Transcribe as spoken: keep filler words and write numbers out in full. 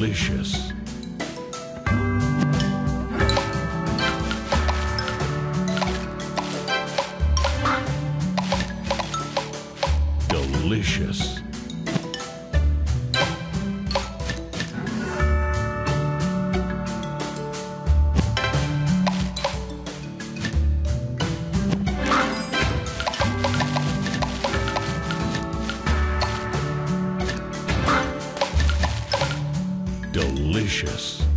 delicious. Delicious. Delicious.